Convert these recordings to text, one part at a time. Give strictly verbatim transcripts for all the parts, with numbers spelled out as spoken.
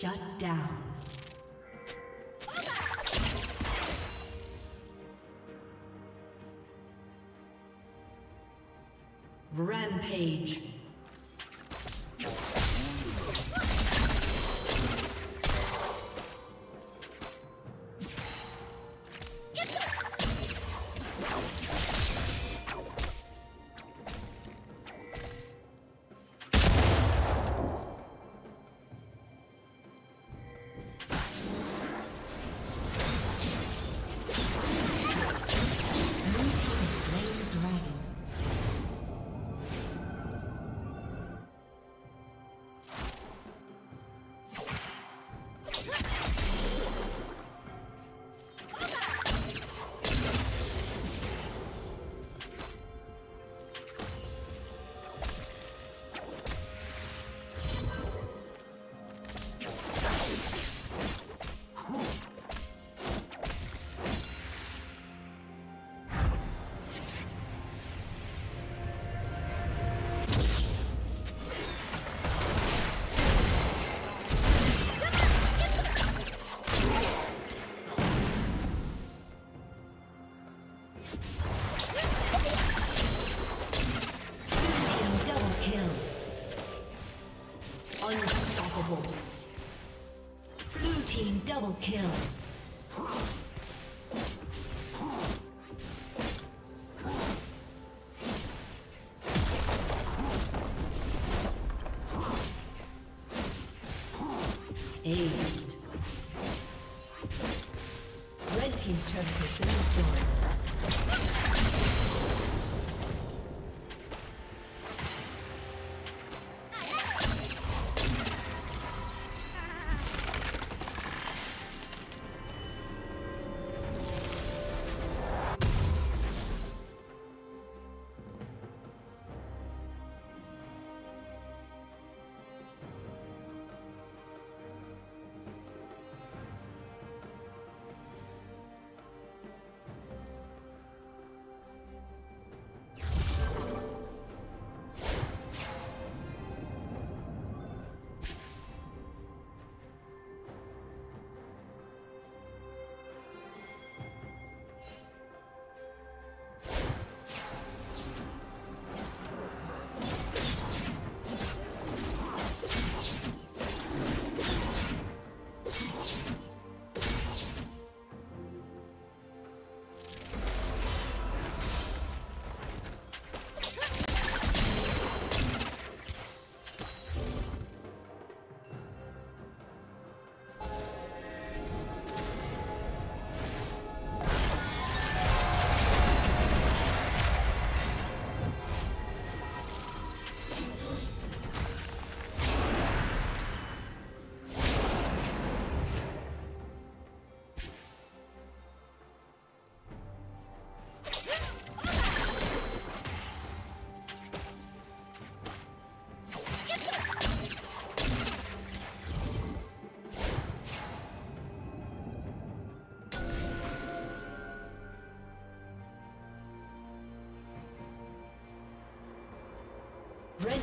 Shut down. Rampage. Kill. team's turret has been destroyed. Red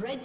Red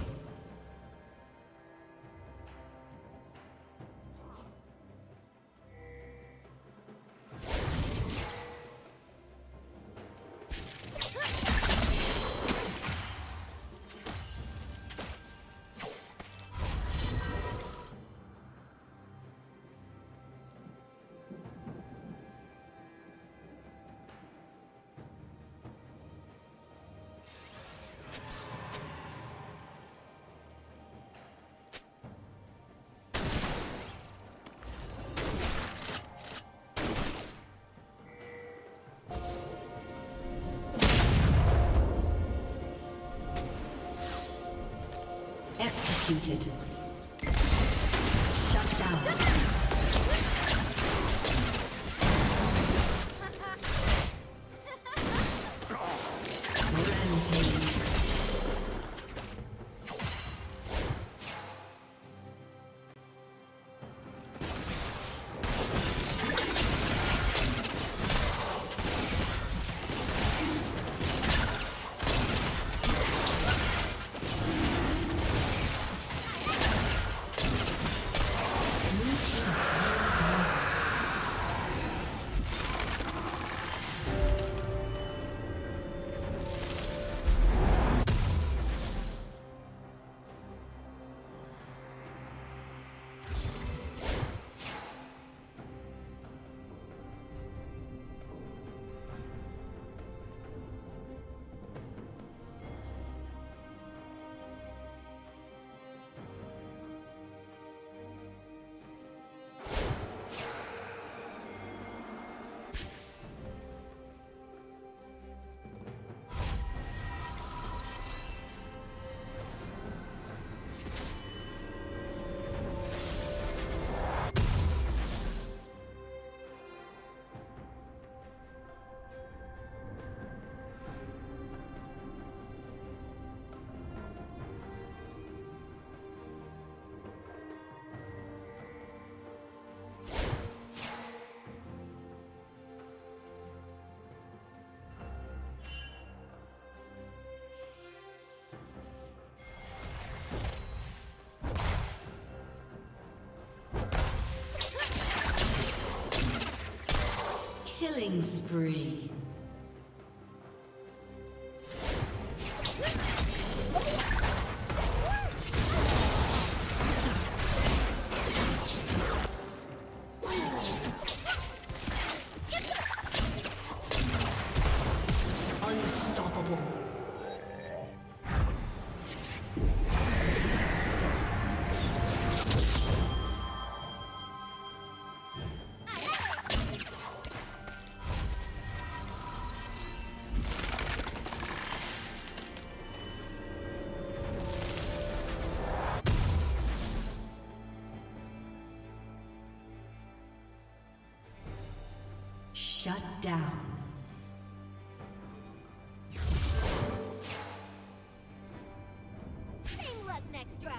Executed. Shut down. Killing spree. Shut down. Same luck next drive.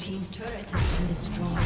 Team's turret has been destroyed.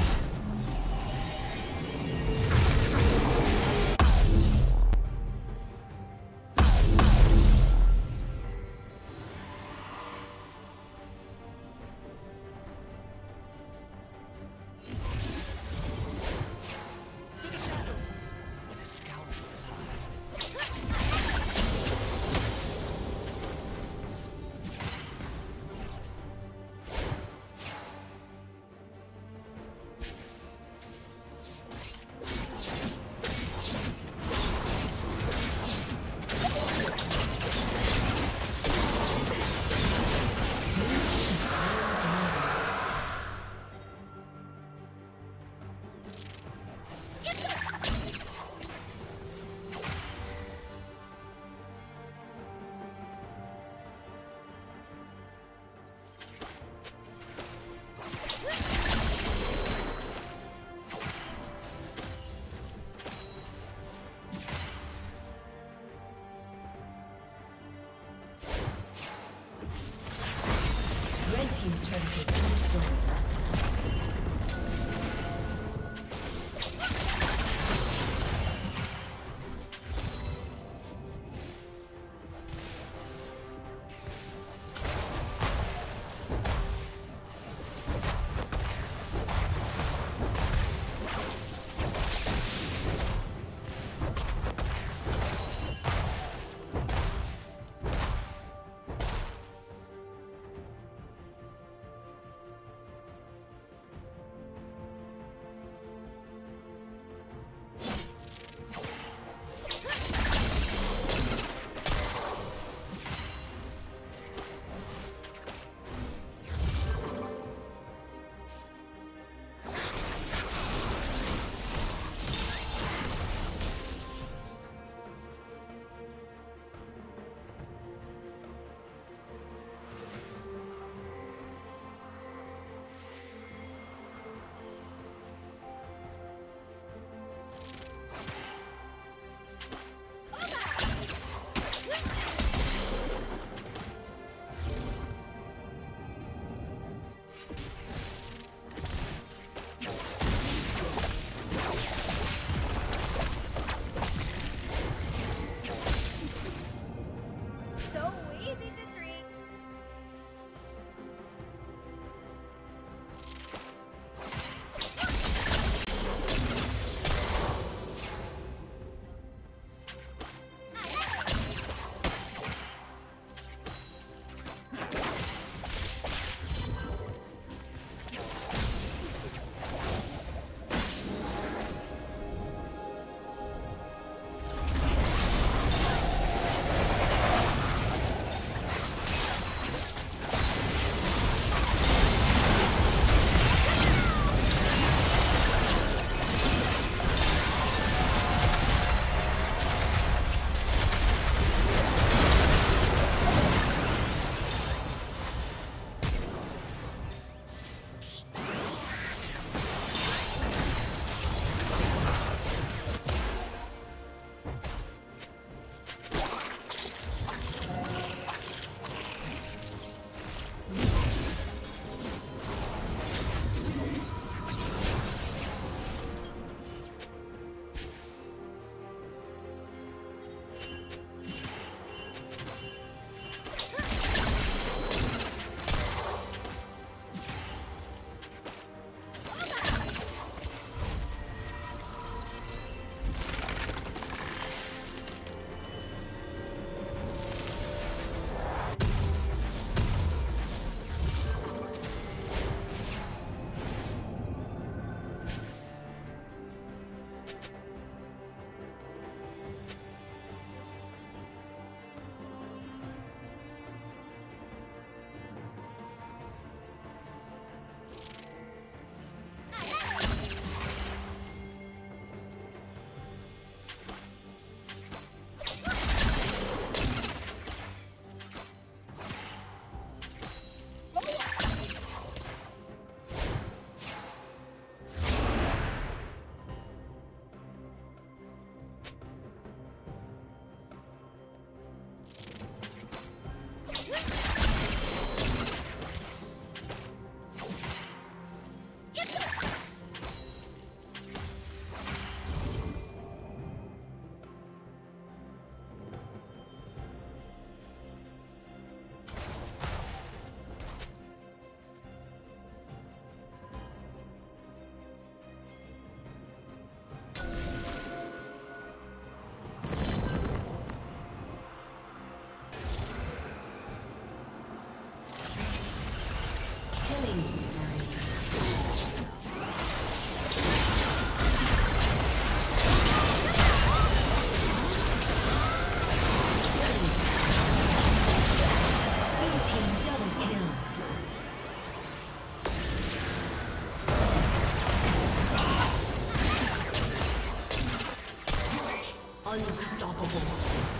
Unstoppable.